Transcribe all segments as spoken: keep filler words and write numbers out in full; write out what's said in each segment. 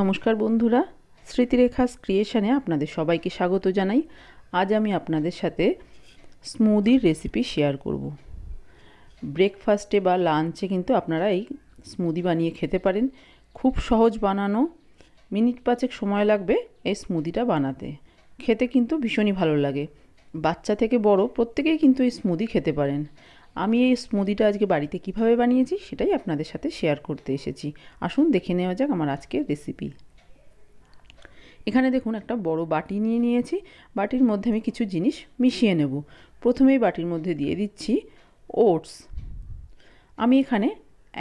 নমস্কার বন্ধুরা, স্মৃতিরেখাস ক্রিয়েশনে আপনাদের সবাইকে স্বাগত জানাই। আজ আমি আপনাদের সাথে স্মুদির রেসিপি শেয়ার করব। ব্রেকফাস্টে বা লাঞ্চে কিন্তু আপনারা এই স্মুদি বানিয়ে খেতে পারেন। খুব সহজ বানানো, মিনিট পাঁচেক সময় লাগবে এই স্মুদিটা বানাতে। খেতে কিন্তু ভীষণই ভালো লাগে, বাচ্চা থেকে বড় প্রত্যেকেই কিন্তু এই স্মুদি খেতে পারেন। আমি এই স্মুদিটা আজকে বাড়িতে কিভাবে বানিয়েছি সেটাই আপনাদের সাথে শেয়ার করতে এসেছি। আসুন দেখে নেওয়া যাক আমার আজকের রেসিপি। এখানে দেখুন একটা বড় বাটি নিয়ে নিয়েছি, বাটির মধ্যে আমি কিছু জিনিস মিশিয়ে নেব। প্রথমেই বাটির মধ্যে দিয়ে দিচ্ছি ওটস। আমি এখানে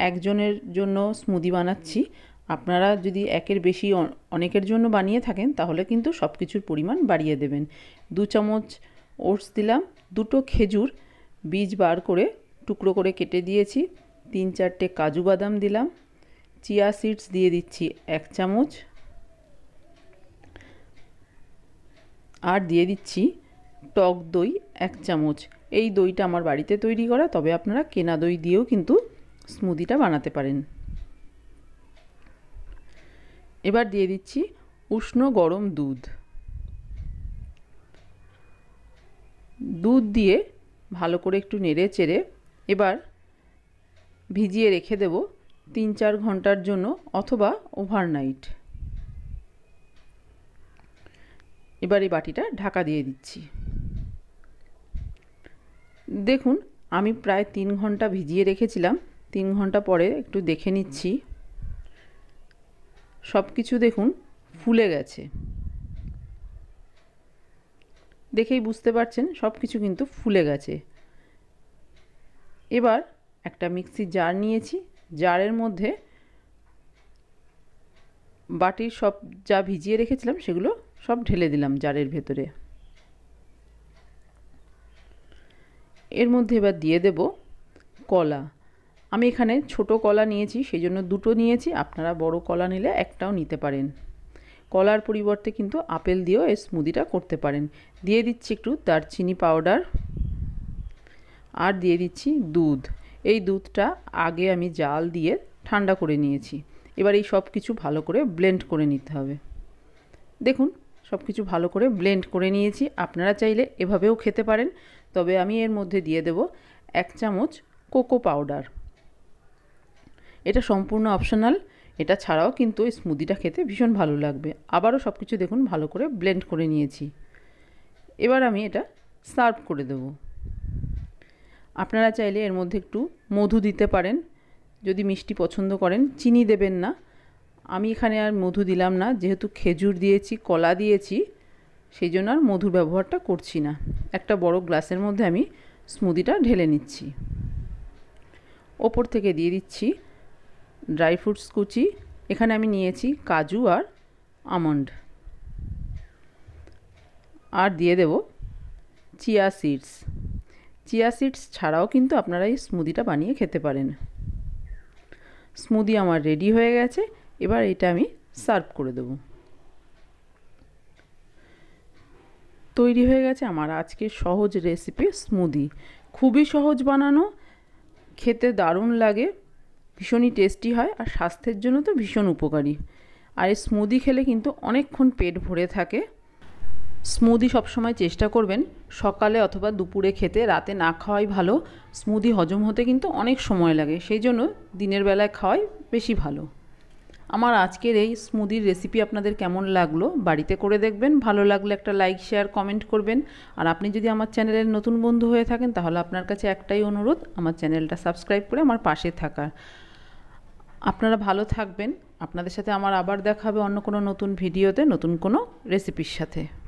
একজনের জন্য স্মুদি বানাচ্ছি, আপনারা যদি একের বেশি অনেকের জন্য বানিয়ে থাকেন তাহলে কিন্তু সব কিছুর পরিমাণ বাড়িয়ে দেবেন। দু চামচ ওটস দিলাম, দুটো খেজুর বীজ বার করে টুকরো করে কেটে দিয়েছি, তিন চারটে কাজু বাদাম দিলাম, চিয়া সিডস দিয়ে দিচ্ছি এক চামচ, আর দিয়ে দিচ্ছি টক দই এক চামচ। এই দইটা আমার বাড়িতে তৈরি করা, তবে আপনারা কেনা দই দিয়েও কিন্তু স্মুদিটা বানাতে পারেন। এবার দিয়ে দিচ্ছি উষ্ণ গরম দুধ। দুধ দিয়ে ভালো করে একটু নেড়ে চেড়ে এবার ভিজিয়ে রেখে দেব তিন চার ঘন্টার জন্য অথবা ওভারনাইট। এবার এই বাটিটা ঢাকা দিয়ে দিচ্ছি। দেখুন আমি প্রায় তিন ঘন্টা ভিজিয়ে রেখেছিলাম, তিন ঘন্টা পরে একটু দেখে নিচ্ছি, সব কিছু দেখুন ফুলে গেছে। দেখেই বুঝতে পারছেন সব কিছু কিন্তু ফুলে গেছে। এবার একটা মিক্সি জার নিয়েছি, জারের মধ্যে বাটির সব যা ভিজিয়ে রেখেছিলাম সেগুলো সব ঢেলে দিলাম জারের ভেতরে। এর মধ্যে এবার দিয়ে দেব কলা। আমি এখানে ছোট কলা নিয়েছি, সেই জন্য দুটো নিয়েছি, আপনারা বড় কলা নিলে একটাও নিতে পারেন। কলার পরিবর্তে কিন্তু আপেল দিয়েও এই স্মুদিটা করতে পারেন। দিয়ে দিচ্ছি একটু দারচিনি পাউডার, আর দিয়ে দিচ্ছি দুধ। এই দুধটা আগে আমি জাল দিয়ে ঠান্ডা করে নিয়েছি। এবার এই সব কিছু ভালো করে ব্লেন্ড করে নিতে হবে। দেখুন সব কিছু ভালো করে ব্লেন্ড করে নিয়েছি। আপনারা চাইলে এভাবেও খেতে পারেন, তবে আমি এর মধ্যে দিয়ে দেব এক চামচ কোকো পাউডার। এটা সম্পূর্ণ অপশনাল, এটা ছাড়াও কিন্তু এই স্মুদিটা খেতে ভীষণ ভালো লাগবে। আবারও সব কিছু দেখুন ভালো করে ব্লেন্ড করে নিয়েছি। এবার আমি এটা সার্ভ করে দেব। আপনারা চাইলে এর মধ্যে একটু মধু দিতে পারেন যদি মিষ্টি পছন্দ করেন, চিনি দেবেন না। আমি এখানে আর মধু দিলাম না, যেহেতু খেজুর দিয়েছি কলা দিয়েছি সেই জন্য আর মধুর ব্যবহারটা করছি না। একটা বড় গ্লাসের মধ্যে আমি স্মুদিটা ঢেলে নিচ্ছি। ওপর থেকে দিয়ে দিচ্ছি ড্রাই ফ্রুটস কুচি। এখানে আমি নিয়েছি কাজু আর আমন্ড, আর দিয়ে দেব চিয়া সিডস। চিয়া সিডস ছাড়াও কিন্তু আপনারা এই স্মুদিটা বানিয়ে খেতে পারেন। স্মুদি আমার রেডি হয়ে গেছে। এবার এটা আমি সার্ভ করে দেব। তৈরি হয়ে গেছে আমার আজকের সহজ রেসিপি স্মুদি। খুবই সহজ বানানো, খেতে দারুণ লাগে, ভীষণই টেস্টি হয় আর স্বাস্থ্যের জন্য তো ভীষণ উপকারী। আর এই স্মুদি খেলে কিন্তু অনেকক্ষণ পেট ভরে থাকে। স্মুদি সবসময় চেষ্টা করবেন সকালে অথবা দুপুরে খেতে, রাতে না খাওয়াই ভালো। স্মুদি হজম হতে কিন্তু অনেক সময় লাগে, সেই জন্য দিনের বেলায় খাওয়াই বেশি ভালো। আমার আজকের এই স্মুদির রেসিপি আপনাদের কেমন লাগলো? বাড়িতে করে দেখবেন, ভালো লাগলে একটা লাইক শেয়ার কমেন্ট করবেন। আর আপনি যদি আমার চ্যানেলের নতুন বন্ধু হয়ে থাকেন তাহলে আপনার কাছে একটাই অনুরোধ, আমার চ্যানেলটা সাবস্ক্রাইব করে আমার পাশে থাকার। আপনারা ভালো থাকবেন, আপনাদের সাথে আমার আবার দেখা হবে অন্য কোনো নতুন ভিডিওতে নতুন কোনো রেসিপির সাথে।